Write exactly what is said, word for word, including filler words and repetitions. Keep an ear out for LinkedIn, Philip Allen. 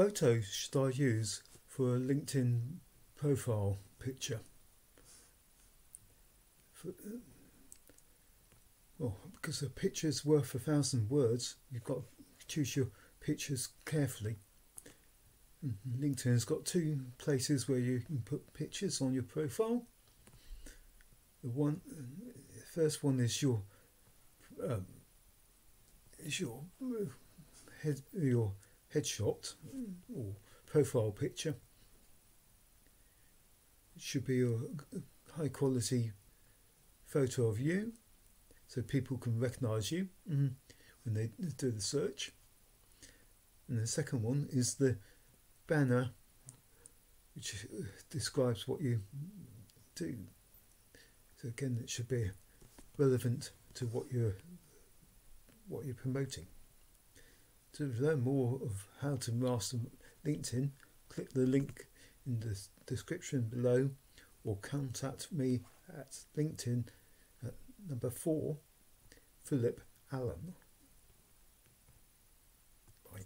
photo should I use for a LinkedIn profile picture? For, well, because a picture's worth a thousand words, you've got to choose your pictures carefully. LinkedIn's got two places where you can put pictures on your profile. The one, the first one is your um, is your head your headshot or profile picture. It should be a high quality photo of you, so people can recognise you when they do the search. And the second one is the banner, which describes what you do. So again, it should be relevant to what you're what you're promoting. To learn more of how to master LinkedIn, click the link in the description below, or contact me at LinkedIn at number four, Philip Allen.